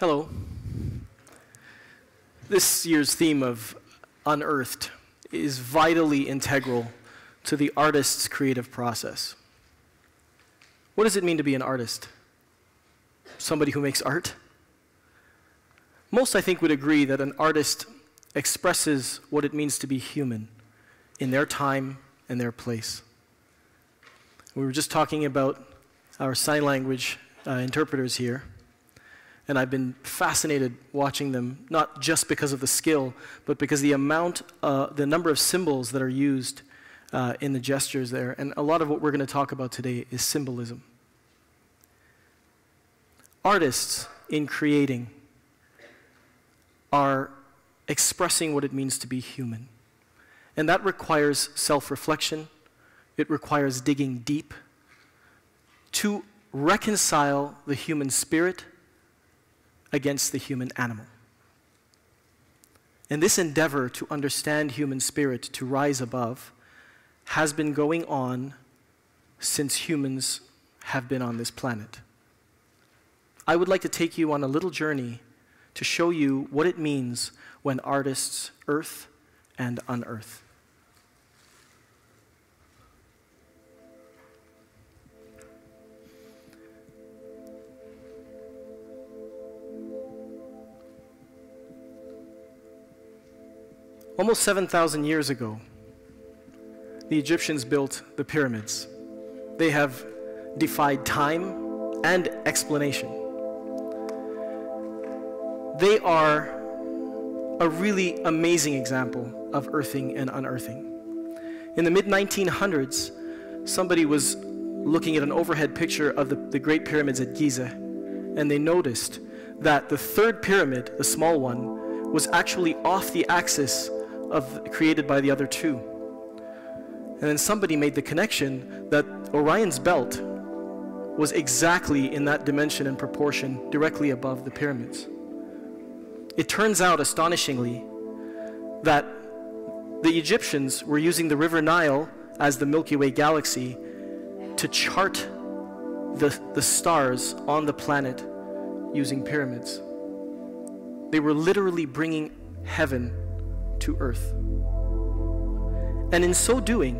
Hello. This year's theme of Unearthed is vitally integral to the artist's creative process. What does it mean to be an artist? Somebody who makes art? Most, I think, would agree that an artist expresses what it means to be human in their time and their place. We were just talking about our sign language interpreters here, and I've been fascinated watching them, not just because of the skill, but because the number of symbols that are used in the gestures there. And a lot of what we're going to talk about today is symbolism. Artists, in creating, are expressing what it means to be human. And that requires self-reflection. It requires digging deep to reconcile the human spirit against the human animal. And this endeavor to understand human spirit, to rise above, has been going on since humans have been on this planet. I would like to take you on a little journey to show you what it means when artists earth and unearth. Almost 7,000 years ago, the Egyptians built the pyramids. They have defied time and explanation. They are a really amazing example of earthing and unearthing. In the mid-1900s, somebody was looking at an overhead picture of the Great Pyramids at Giza, and they noticed that the third pyramid, the small one, was actually off the axis created by the other two. And then somebody made the connection that Orion's belt was exactly in that dimension and proportion directly above the pyramids. It turns out, astonishingly, that the Egyptians were using the River Nile as the Milky Way galaxy to chart the stars on the planet using pyramids. They were literally bringing heaven to earth. And in so doing,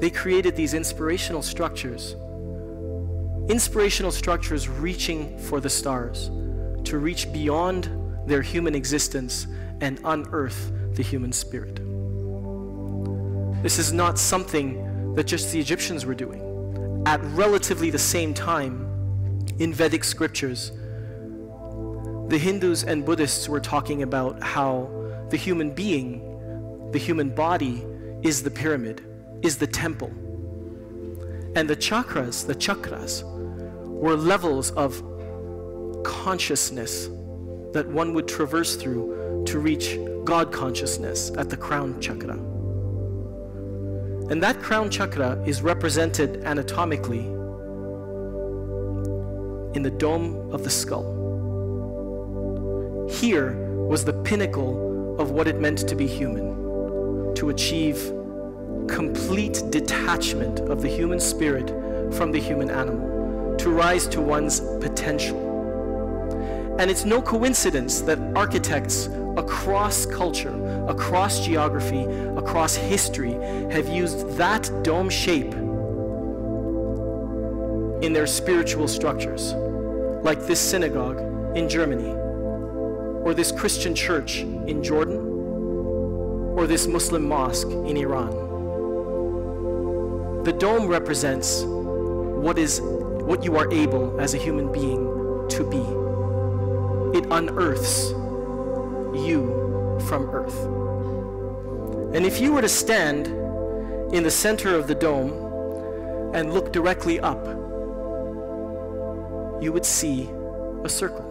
they created these inspirational structures reaching for the stars, to reach beyond their human existence and unearth the human spirit. This is not something that just the Egyptians were doing. At relatively the same time, in Vedic scriptures, the Hindus and Buddhists were talking about how the human being, the human body, is the pyramid, is the temple. And the chakras, were levels of consciousness that one would traverse through to reach God consciousness at the crown chakra. And that crown chakra is represented anatomically in the dome of the skull. Here was the pinnacle of what it meant to be human, to achieve complete detachment of the human spirit from the human animal, to rise to one's potential. And it's no coincidence that architects across culture, across geography, across history, have used that dome shape in their spiritual structures, like this synagogue in Germany, or this Christian church in Jordan, or this Muslim mosque in Iran. The dome represents what you are able as a human being to be. It unearths you from earth. And if you were to stand in the center of the dome and look directly up, you would see a circle,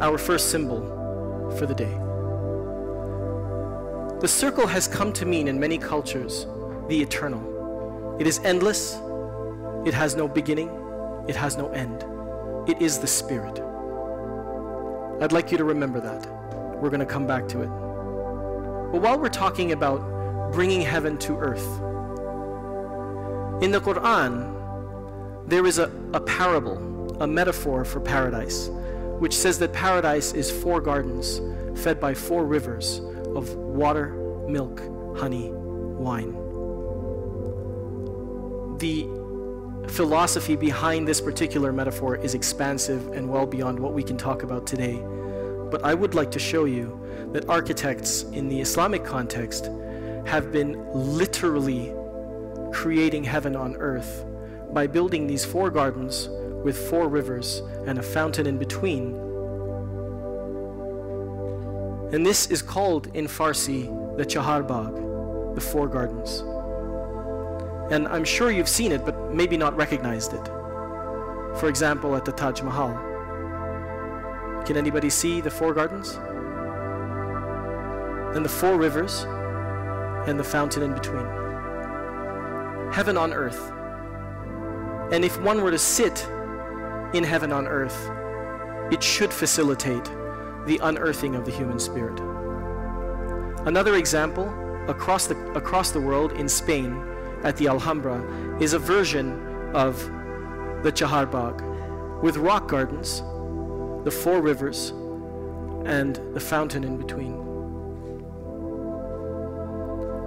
our first symbol for the day. The circle has come to mean in many cultures the eternal. It is endless, it has no beginning, it has no end. It is the spirit. I'd like you to remember that. We're going to come back to it. But while we're talking about bringing heaven to earth, in the Quran, there is a parable, a metaphor for paradise, which says that paradise is four gardens fed by four rivers of water, milk, honey, wine. The philosophy behind this particular metaphor is expansive and well beyond what we can talk about today, but I would like to show you that architects in the Islamic context have been literally creating heaven on earth by building these four gardens with four rivers and a fountain in between. And this is called in Farsi the Chahar Bagh, the four gardens. And I'm sure you've seen it, but maybe not recognized it. For example, at the Taj Mahal. Can anybody see the four gardens? And the four rivers, and the fountain in between. Heaven on earth. And if one were to sit in heaven on earth, it should facilitate the unearthing of the human spirit. Another example, across the world in Spain, at the Alhambra, is a version of the Chahar Bagh, with rock gardens, the four rivers, and the fountain in between.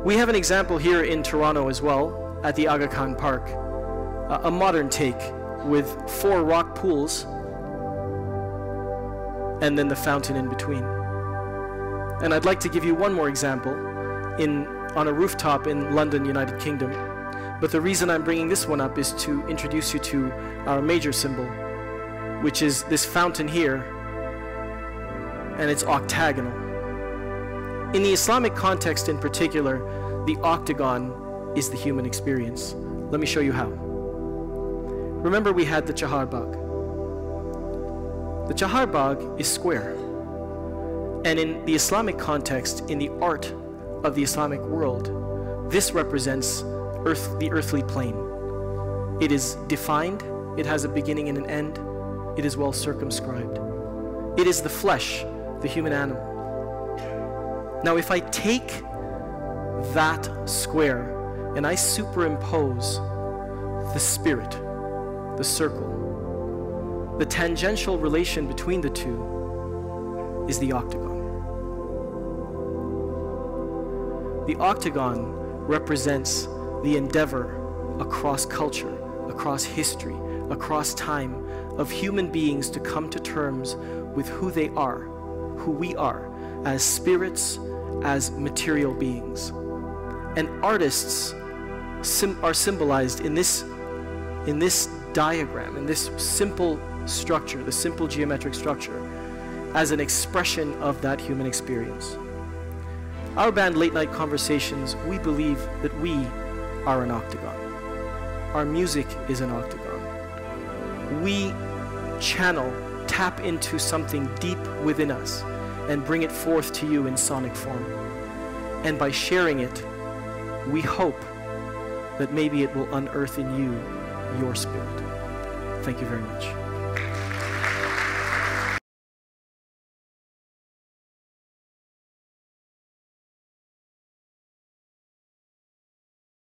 We have an example here in Toronto as well, at the Aga Khan Park, a modern take with four rock pools and then the fountain in between. And I'd like to give you one more example on a rooftop in London, United Kingdom. But the reason I'm bringing this one up is to introduce you to our major symbol, which is this fountain here, and it's octagonal. In the Islamic context in particular, the octagon is the human experience. Let me show you how. Remember, we had the Chahar Bagh. The Chahar Bagh is square. And in the Islamic context, in the art of the Islamic world, this represents the earthly plane. It is defined, it has a beginning and an end, it is well circumscribed. It is the flesh, the human animal. Now, if I take that square and I superimpose the spirit, the circle, the tangential relation between the two is the octagon. The octagon represents the endeavor across culture, across history, across time of human beings to come to terms with who they are, who we are, as spirits, as material beings. And artists are symbolized in this diagram, in this simple structure, the simple geometric structure, as an expression of that human experience. Our band, Late Night Conversations, we believe that we are an octagon. Our music is an octagon. We channel, tap into something deep within us, and bring it forth to you in sonic form. And by sharing it, we hope that maybe it will unearth in you your spirit. Thank you very much.